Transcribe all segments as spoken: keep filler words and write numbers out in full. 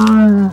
Mmm.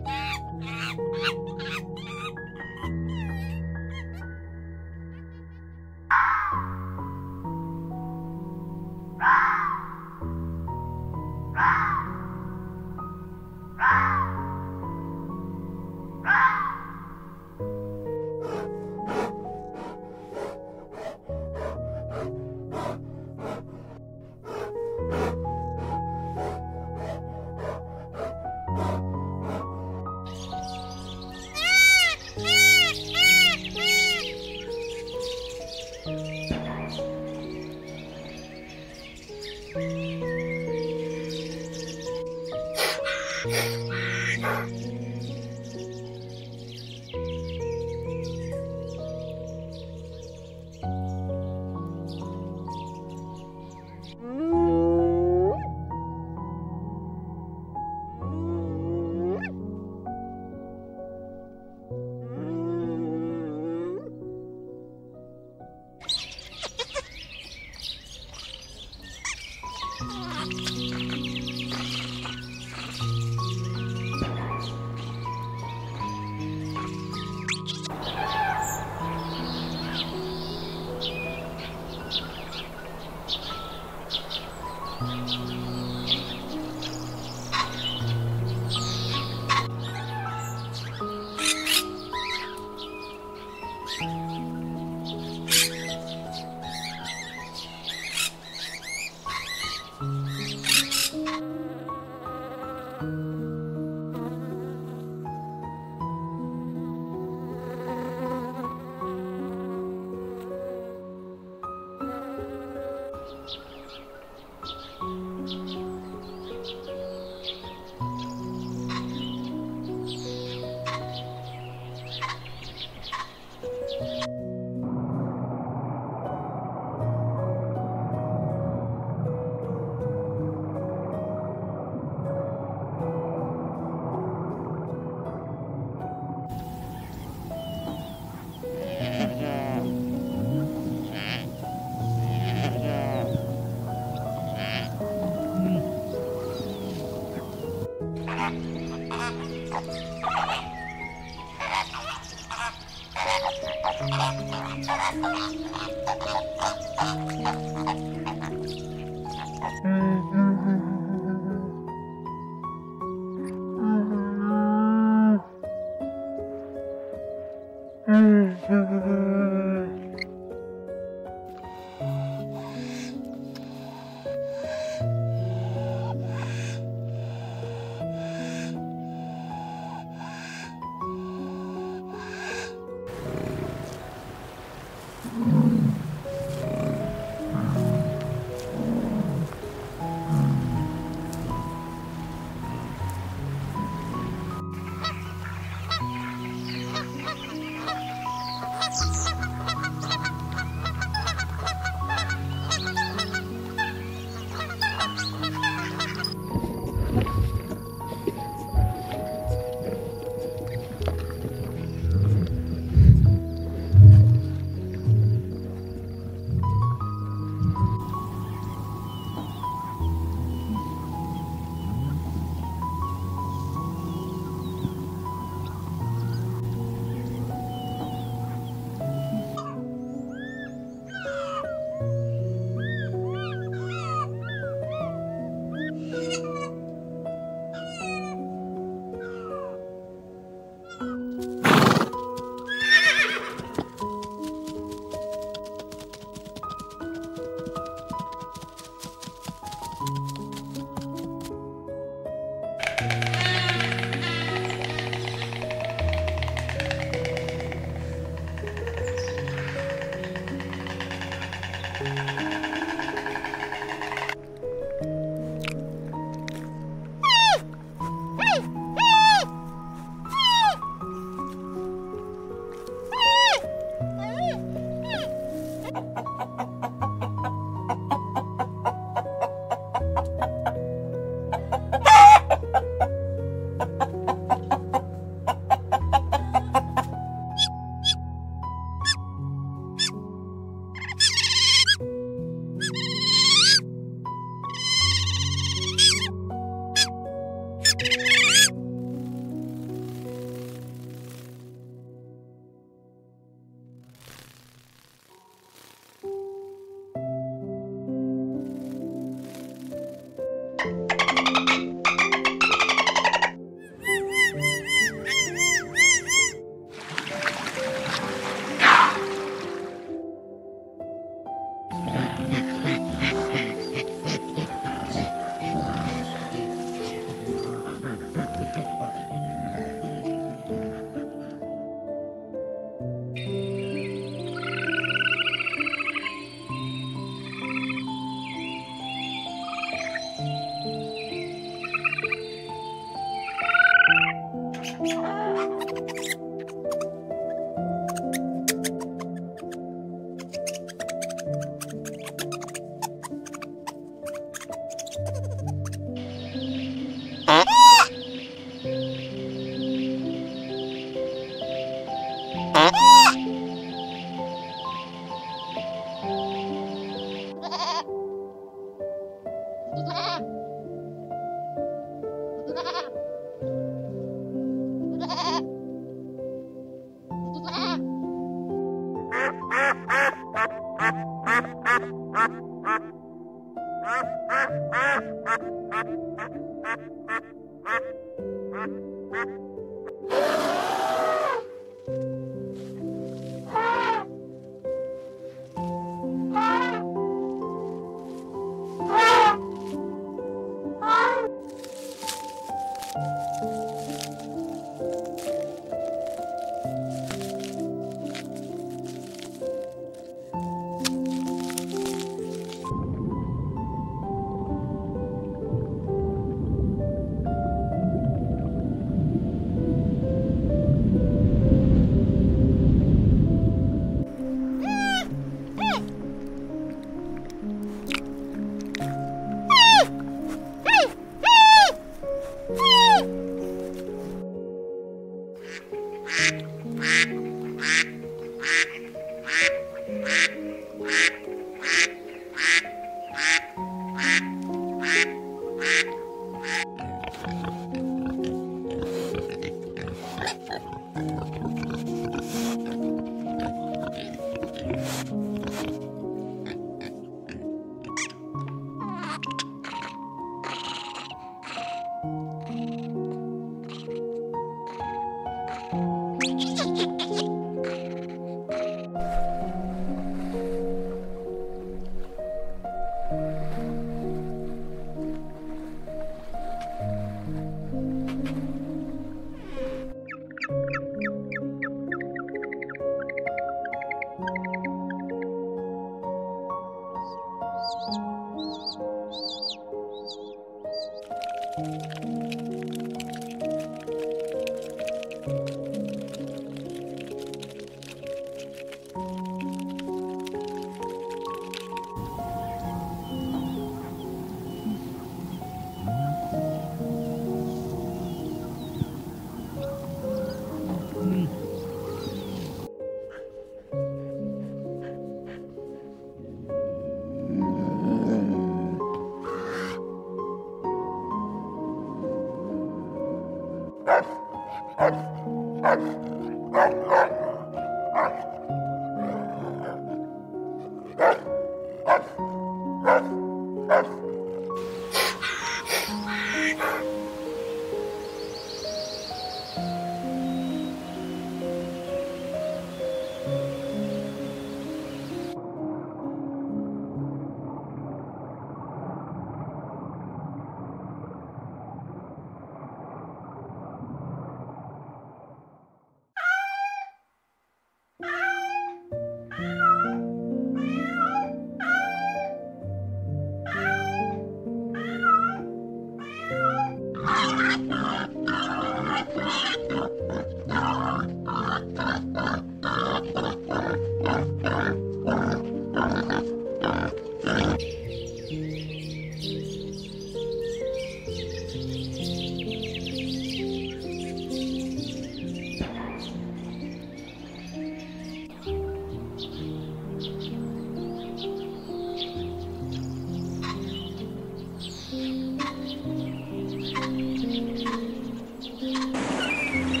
You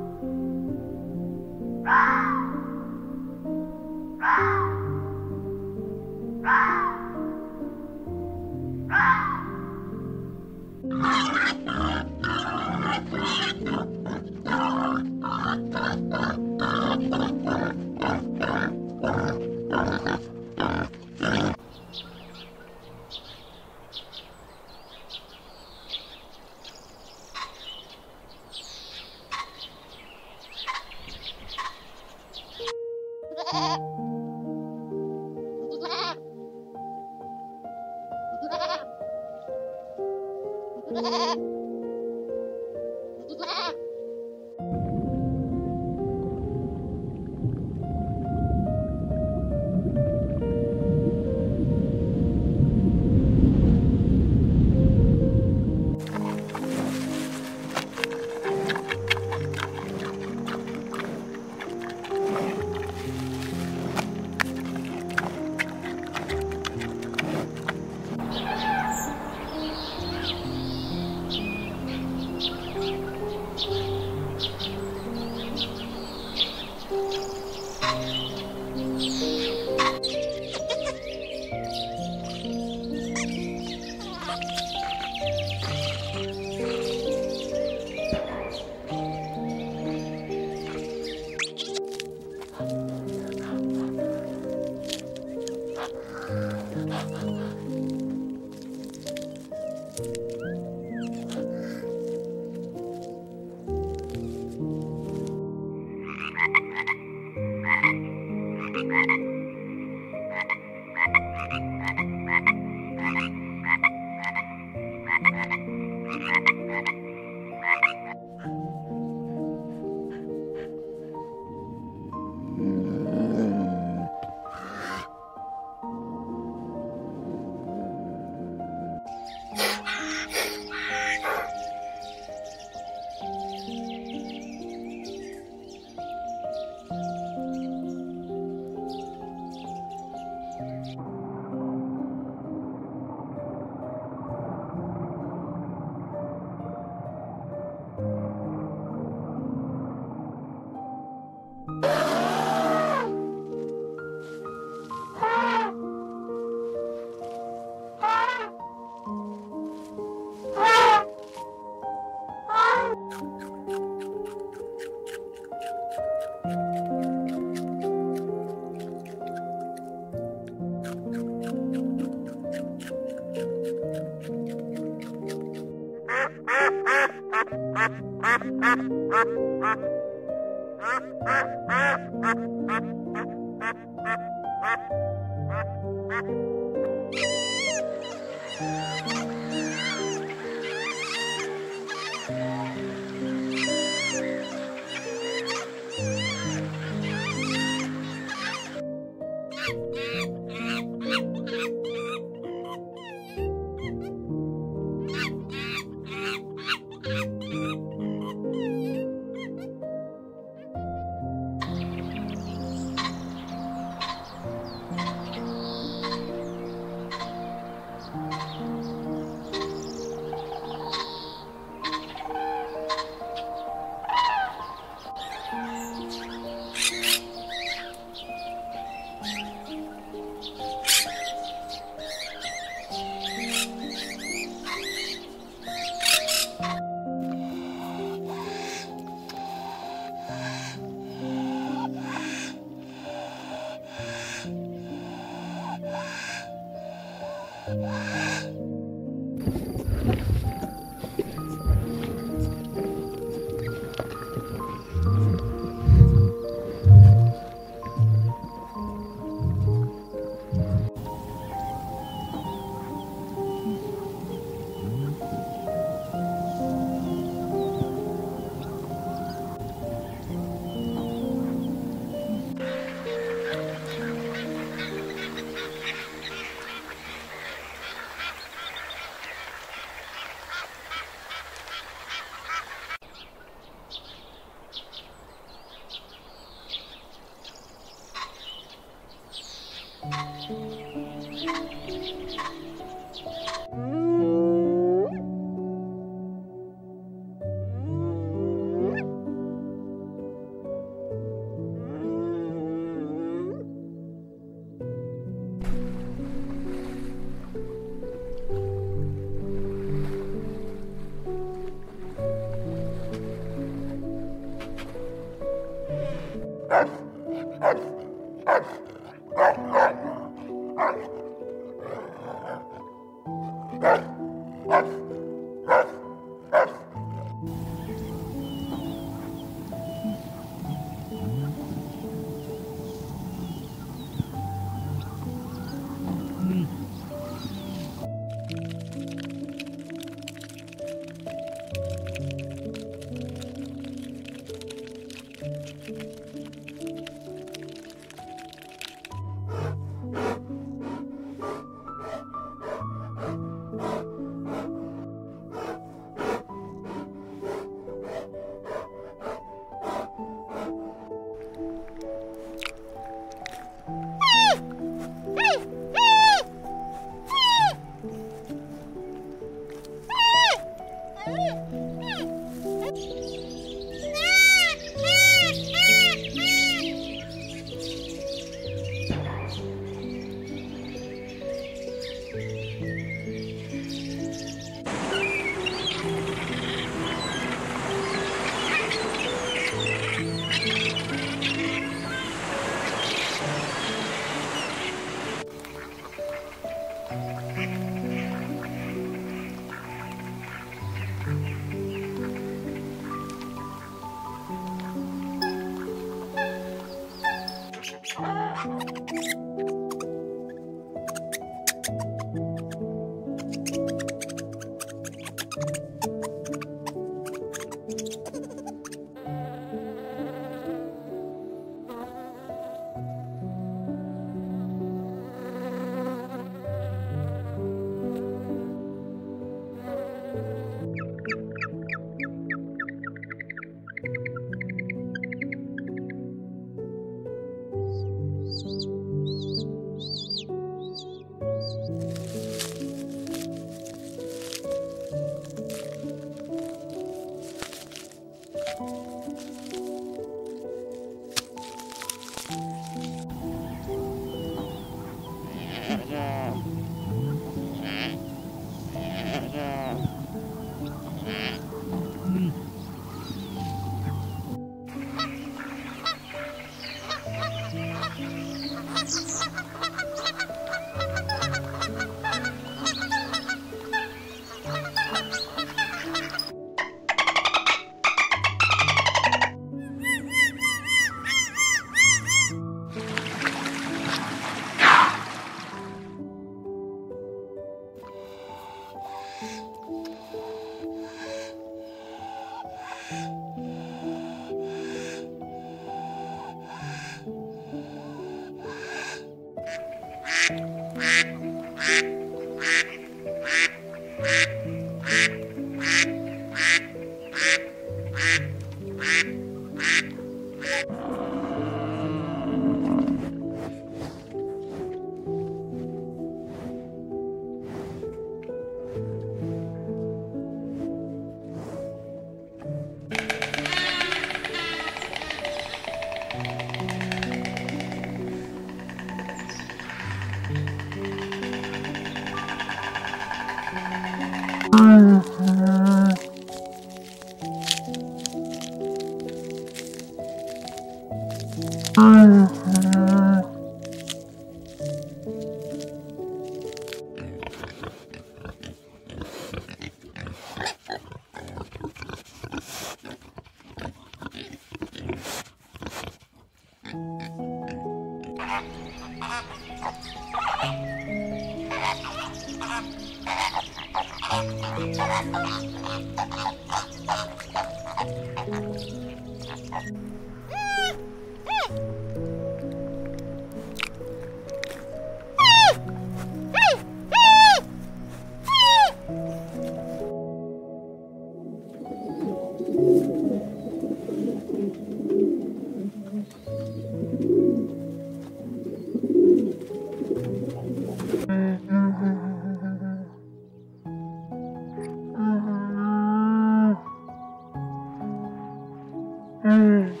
Mm.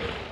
Oh!